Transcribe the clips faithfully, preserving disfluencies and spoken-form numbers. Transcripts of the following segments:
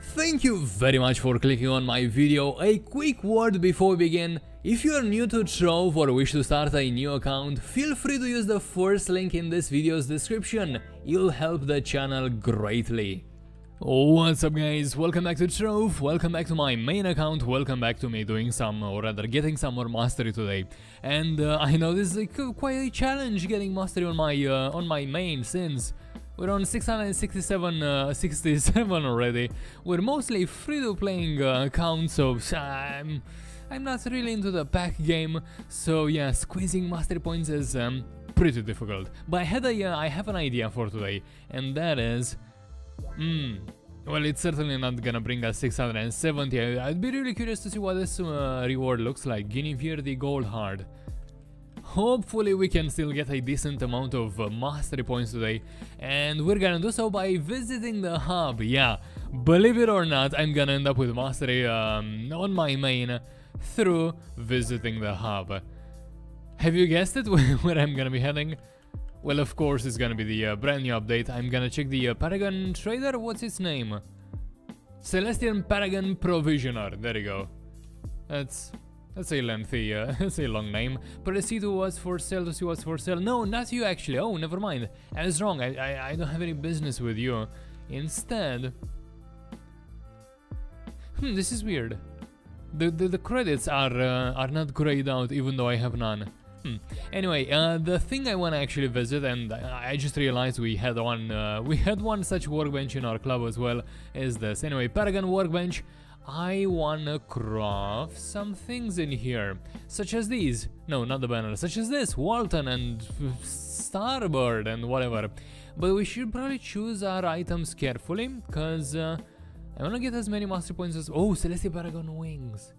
Thank you very much for clicking on my video. A quick word before we begin. If you are new to Trove or wish to start a new account, feel free to use the first link in this video's description. You'll help the channel greatly. What's up guys, welcome back to Trove, welcome back to my main account, welcome back to me doing some, or rather getting some more mastery today. And uh, I know this is like quite a challenge getting mastery on my uh, on my main, since we're on six hundred sixty-seven uh, sixty-seven already. We're mostly free-to-playing uh, accounts, so I'm, I'm not really into the pack game, so yeah, squeezing mastery points is um, pretty difficult. But I had a, uh, I have an idea for today, and that is... Mm. Well, it's certainly not gonna bring us six hundred seventy. I'd be really curious to see what this uh, reward looks like. Guinevere the Gold Heart. Hopefully we can still get a decent amount of uh, mastery points today, and we're gonna do so by visiting the hub. Yeah, believe it or not, I'm gonna end up with mastery um, on my main through visiting the hub. Have you guessed it where I'm gonna be heading? Well, of course, it's gonna be the uh, brand new update. I'm gonna check the uh, Paragon Trader, what's its name? Celestian Paragon Provisioner, there you go. That's, that's a lengthy, uh, that's a long name. Proceed to what's for sale, to see what's for sale. No, not you actually, oh, never mind. I was wrong, I, I, I don't have any business with you. Instead... Hmm, this is weird. The, the, the credits are, uh, are not grayed out, even though I have none. Hmm. Anyway, uh, the thing I want to actually visit, and I just realized we had one uh, we had one such workbench in our club as well, is this. Anyway, Paragon Workbench, I want to craft some things in here, such as these, no, not the banner, such as this, Walton and Starbird and whatever. But we should probably choose our items carefully, because uh, I want to get as many master points as... Oh, Celestial Paragon Wings.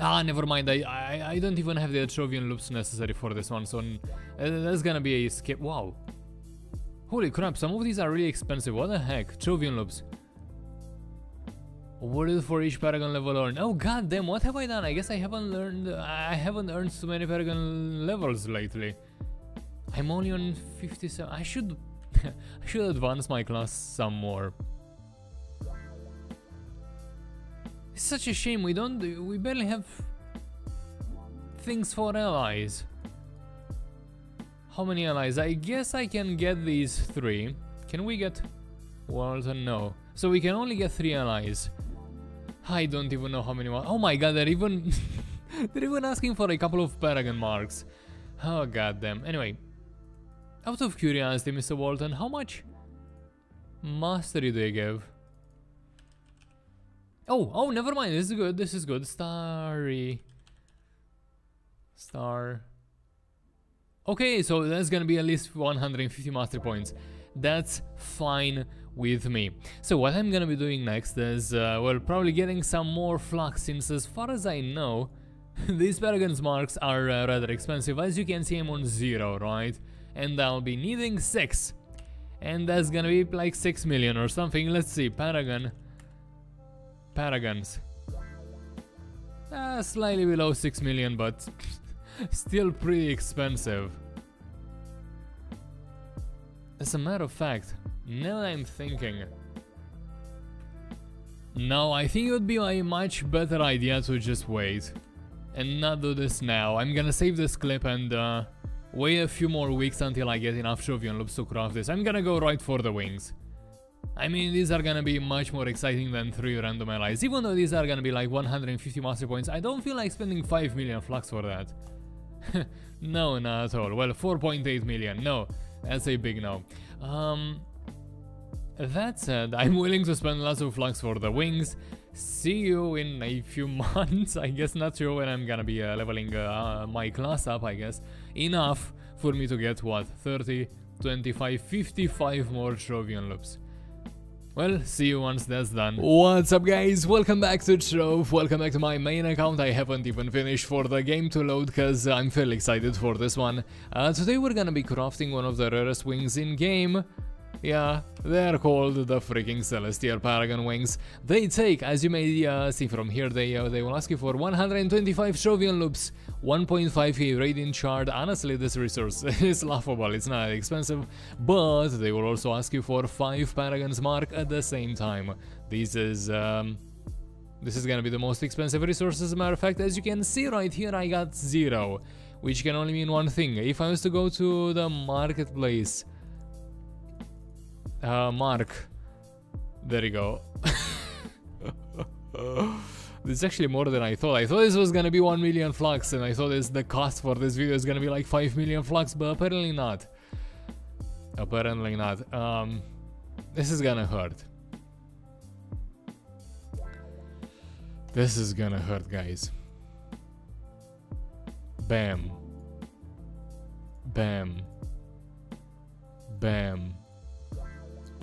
Ah, never mind, I, I I don't even have the Trovian Loops necessary for this one, so uh, that's gonna be a skip. Wow. Holy crap, some of these are really expensive, what the heck? Trovian Loops. Awarded for each Paragon level earned. Oh god damn, what have I done? I guess I haven't learned, I haven't earned so many Paragon levels lately. I'm only on fifty-seven, I should, I should advance my class some more. It's such a shame, we don't, we barely have things for allies. How many allies? I guess I can get these three. Can we get Walton? No. So we can only get three allies. I don't even know how many. Oh my god, they're even they're even asking for a couple of Paragon marks. Oh goddamn. Anyway, out of curiosity, Mister Walton, how much mastery do you give? Oh, oh, never mind. This is good. This is good. Starry. Star. Okay, so that's gonna be at least one hundred fifty mastery points. That's fine with me. So what I'm gonna be doing next is, uh, well, probably getting some more flux, since as far as I know, these Paragon's marks are uh, rather expensive. As you can see, I'm on zero, right? And I'll be needing six. And that's gonna be like six million or something. Let's see, Paragon... Paragons. Uh, slightly below six million, but still pretty expensive. As a matter of fact, now that I'm thinking... No, I think it would be a much better idea to just wait. And not do this now. I'm gonna save this clip and uh, wait a few more weeks until I get enough Trovian Loops to craft this. I'm gonna go right for the wings. I mean, these are gonna be much more exciting than three random allies, even though these are gonna be like one hundred fifty mastery points. I don't feel like spending five million flux for that. No, not at all. Well, four point eight million, no, that's a big no. Um, that said, I'm willing to spend lots of flux for the wings. See you in a few months. I guess not sure when I'm gonna be uh, leveling uh, my class up, I guess. Enough for me to get, what, thirty, twenty-five, fifty-five more Trovian Loops. Well, see you once that's done. What's up guys, welcome back to Trove, welcome back to my main account. I haven't even finished for the game to load, because I'm fairly excited for this one. Uh, today we're gonna be crafting one of the rarest wings in game. Yeah, they're called the freaking Celestial Paragon Wings. They take, as you may uh, see from here, they uh, they will ask you for one hundred twenty-five Trovian Loops, one point five K Radiant Shard. Honestly, this resource is laughable, it's not expensive, but they will also ask you for five Paragon's Mark at the same time. This is... Um, this is gonna be the most expensive resource. As a matter of fact, as you can see right here, I got zero. Which can only mean one thing. If I was to go to the marketplace... Uh, mark. There you go. This is actually more than I thought. I thought this was gonna be one million flux, and I thought this, the cost for this video is gonna be like five million flux, but apparently not. Apparently not. Um, this is gonna hurt. This is gonna hurt, guys. Bam. Bam. Bam.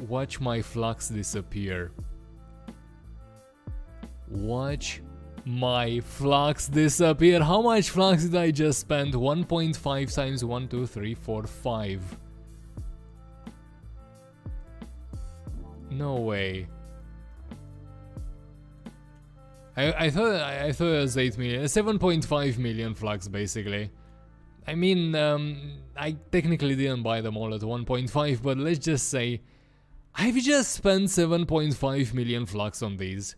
Watch my flux disappear. Watch my flux disappear. How much flux did I just spend? one point five times one, two, three, four, five. No way. I, I thought I thought it was eight million, seven point five million flux basically. I mean, um, I technically didn't buy them all at one point five, but let's just say I've just spent seven point five million flux on these.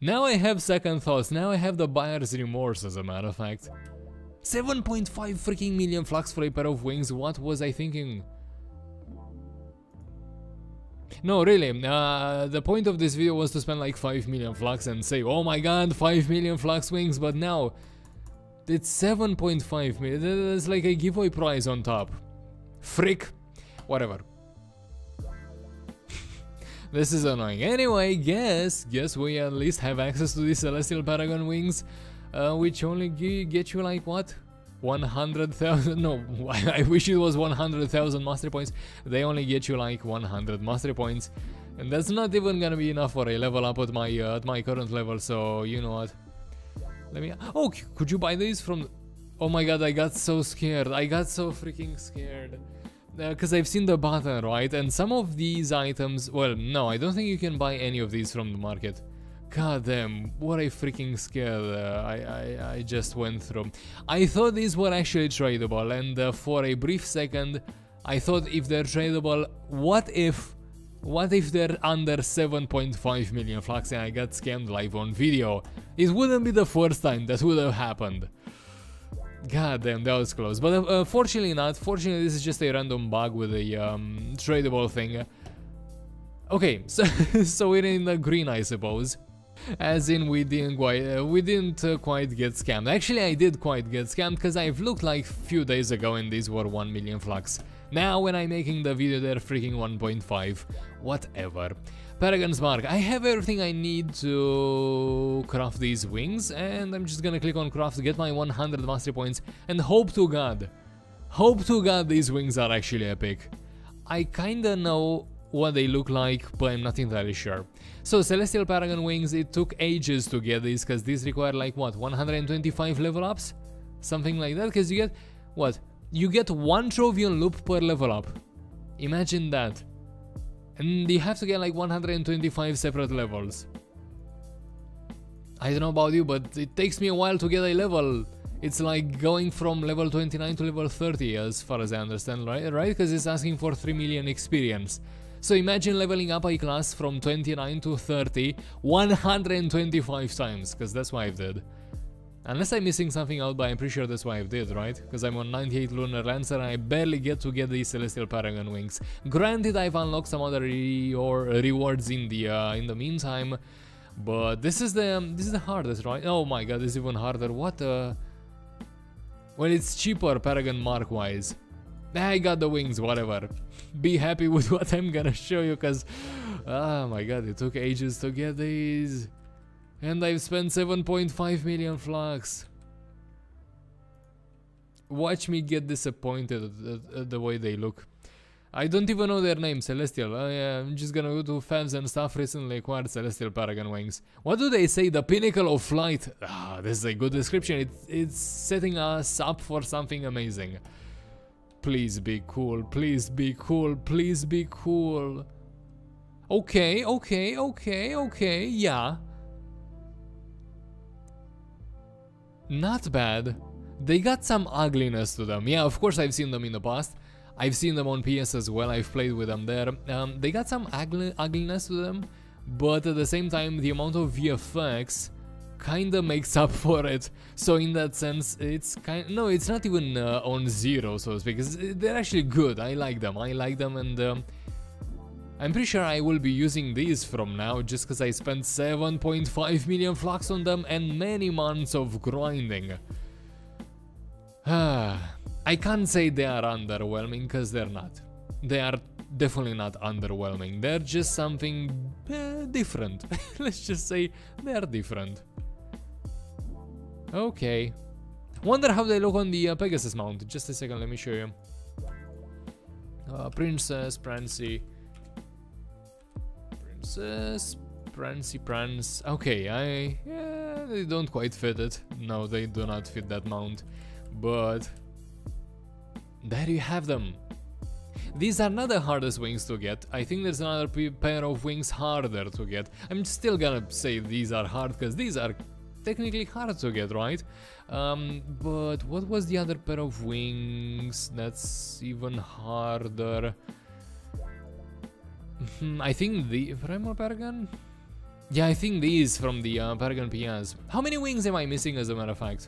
Now I have second thoughts, now I have the buyer's remorse, as a matter of fact. seven point five freaking million flux for a pair of wings, what was I thinking? No, really, uh, the point of this video was to spend like five million flux and say, oh my god, five million flux wings, but now it's seven point five million, that's like a giveaway prize on top. Frick, whatever. This is annoying. Anyway, guess, guess we at least have access to the Celestial Paragon Wings, uh, which only get you like what? one hundred thousand, no, I wish it was one hundred thousand mastery points. They only get you like one hundred mastery points, and that's not even gonna be enough for a level up at my uh, at my current level. So you know what? Let me. Oh, could you buy these from? Oh my god, I got so scared. I got so freaking scared because uh, I've seen the button, right? And some of these items. Well, no, I don't think you can buy any of these from the market. God damn, what a freaking scare uh, I, I, I just went through. I thought these were actually tradable, and uh, for a brief second I thought if they're tradable, what if, what if they're under seven point five million flux and I got scammed live on video? It wouldn't be the first time that would have happened. God damn, that was close, but uh, uh, fortunately not, fortunately this is just a random bug with a um, tradable thing. Okay, so, so we're in the green, I suppose. As in, we didn't quite, uh, we didn't uh, quite get scammed. Actually, I did quite get scammed, because I've looked like few days ago and these were one million flux. Now, when I'm making the video, they're freaking one point five. Whatever. Paragon's Mark. I have everything I need to craft these wings, and I'm just gonna click on craft, get my one hundred mastery points, and hope to God, hope to God these wings are actually epic. I kinda know what they look like, but I'm not entirely sure. So Celestial Paragon Wings, it took ages to get these, because these require like what, one hundred twenty-five level ups, something like that, because you get what, you get one Trovian loop per level up. Imagine that, and you have to get like one hundred twenty-five separate levels. I don't know about you, but it takes me a while to get a level. It's like going from level twenty-nine to level thirty, as far as I understand, right? Right? Because it's asking for three million experience. So imagine leveling up a class from twenty-nine to thirty one hundred twenty-five times, because that's why I did. Unless I'm missing something out, but I'm pretty sure that's why I did, right? Because I'm on ninety-eight Lunar Lancer and I barely get to get the Celestial Paragon Wings. Granted, I've unlocked some other re or rewards in the uh, in the meantime, but this is the um, this is the hardest, right? Oh my god, it's even harder. What? Uh... Well, it's cheaper Paragon Mark wise. I got the wings, whatever. Be happy with what I'm gonna show you, because oh my god, it took ages to get these, and I've spent seven point five million flux. Watch me get disappointed at, at the way they look. I don't even know their name. Celestial, uh, yeah, I'm just gonna go to fans and stuff. Recently acquired Celestial Paragon Wings. What do they say? The pinnacle of flight. Ah, this is a good description. It, it's setting us up for something amazing. Please be cool, please be cool, please be cool. Okay, okay, okay, okay, yeah. Not bad. They got some ugliness to them. Yeah, of course I've seen them in the past. I've seen them on P S as well, I've played with them there. Um, they got some ugly ugliness to them, but at the same time the amount of V F X kinda makes up for it. So in that sense, it's kind no, it's not even uh, on zero, so to speak. It's, they're actually good, I like them, I like them, and um, I'm pretty sure I will be using these from now, just because I spent seven point five million flux on them and many months of grinding. Ah... I can't say they are underwhelming, because they're not. They are definitely not underwhelming, they're just something uh, different. Let's just say they're different. Okay. Wonder how they look on the uh, Pegasus mount. Just a second, let me show you. Uh, Princess, Prancy. Princess, Prancy, Prance. Okay, I... Yeah, they don't quite fit it. No, they do not fit that mount. But... there you have them. These are not the hardest wings to get. I think there's another pair of wings harder to get. I'm still gonna say these are hard, because these are technically hard to get, right? Um, but what was the other pair of wings that's even harder? I think the Primal Paragon? Yeah, I think these from the uh, Paragon P S. How many wings am I missing, as a matter of fact?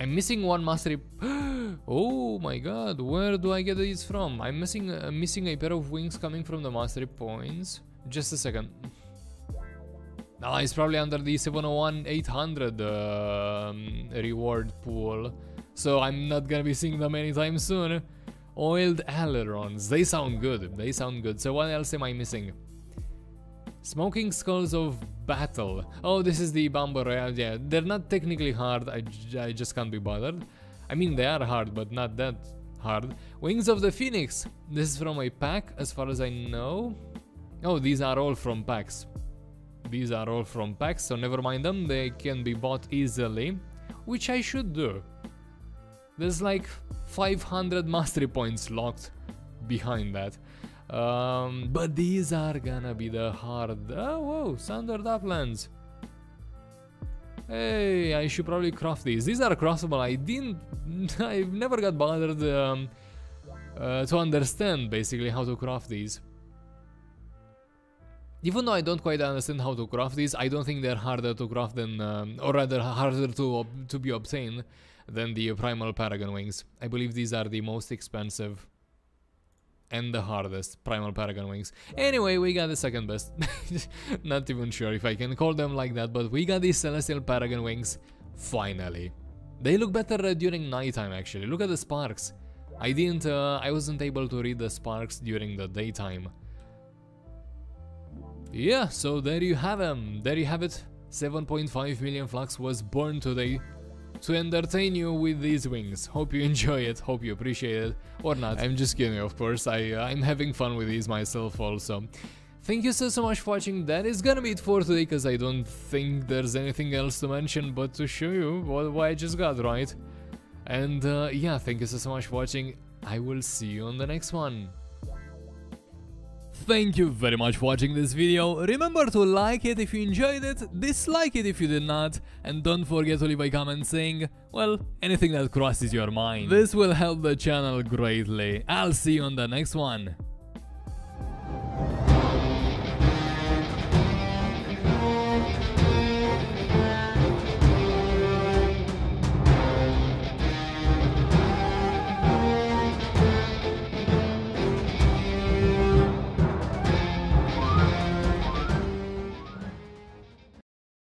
I'm missing one mastery. Oh my god, where do I get these from? I'm missing uh, missing a pair of wings coming from the mastery points. Just a second. Ah, it's probably under the seven oh one eight hundred uh, reward pool, so I'm not gonna be seeing them anytime soon. Oiled ailerons. They sound good. They sound good. So what else am I missing? Smoking Skulls of Battle. Oh, this is the Bamba Royale. Yeah, they're not technically hard, I, I just can't be bothered. I mean, they are hard, but not that hard. Wings of the Phoenix. This is from a pack, as far as I know. Oh, these are all from packs. These are all from packs, so never mind them. They can be bought easily, which I should do. There's like five hundred mastery points locked behind that. Um, but these are gonna be the hard... Oh, whoa, Standard Uplands. Hey, I should probably craft these. These are craftable. I didn't... I've never got bothered um, uh, to understand, basically, how to craft these. Even though I don't quite understand how to craft these, I don't think they're harder to craft than... Um, or rather, harder to, to be obtained than the Primal Paragon Wings. I believe these are the most expensive... and the hardest Primal Paragon Wings. Anyway, we got the second best. Not even sure if I can call them like that, but we got these Celestial Paragon Wings, finally. They look better uh, during nighttime, actually. Look at the sparks. I didn't, uh, I wasn't able to read the sparks during the daytime. Yeah, so there you have them. There you have it. seven point five million flux was born today to entertain you with these wings. Hope you enjoy it, hope you appreciate it, or not. I'm just kidding, of course, I, uh, I'm having fun with these myself also. Thank you so, so much for watching. That is gonna be it for today, because I don't think there's anything else to mention but to show you what, what I just got, right? And uh, yeah, thank you so, so much for watching. I will see you on the next one. Thank you very much for watching this video. Remember to like it if you enjoyed it, dislike it if you did not, and don't forget to leave a comment saying, well, anything that crosses your mind. This will help the channel greatly. I'll see you on the next one.